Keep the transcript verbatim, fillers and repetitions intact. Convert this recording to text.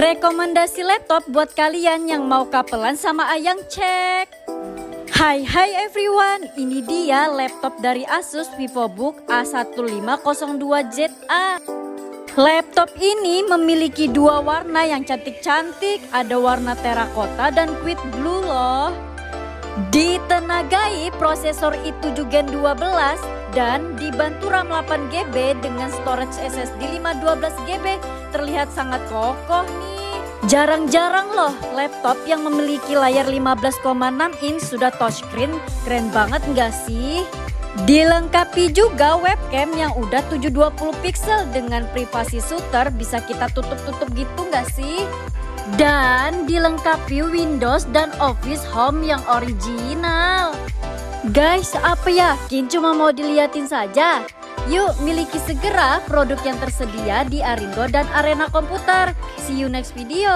Rekomendasi laptop buat kalian yang mau kapelan sama ayang, cek. Hai hai everyone, ini dia laptop dari Asus VivoBook A satu lima nol dua Z A. Laptop ini memiliki dua warna yang cantik-cantik, ada warna terakota dan quid blue loh. Ditenagai prosesor i tujuh Gen dua belas dan dibantu RAM delapan giga dengan storage S S D lima ratus dua belas giga, terlihat sangat kokoh nih. Jarang-jarang loh laptop yang memiliki layar lima belas koma enam inch sudah touchscreen, keren banget nggak sih? Dilengkapi juga webcam yang udah tujuh ratus dua puluh pixel dengan privasi shutter, bisa kita tutup-tutup gitu nggak sih? Dan dilengkapi Windows dan Office Home yang original. Guys, apa yakin cuma mau diliatin saja? Yuk, miliki segera produk yang tersedia di AringO dan Arena Komputer. See you next video.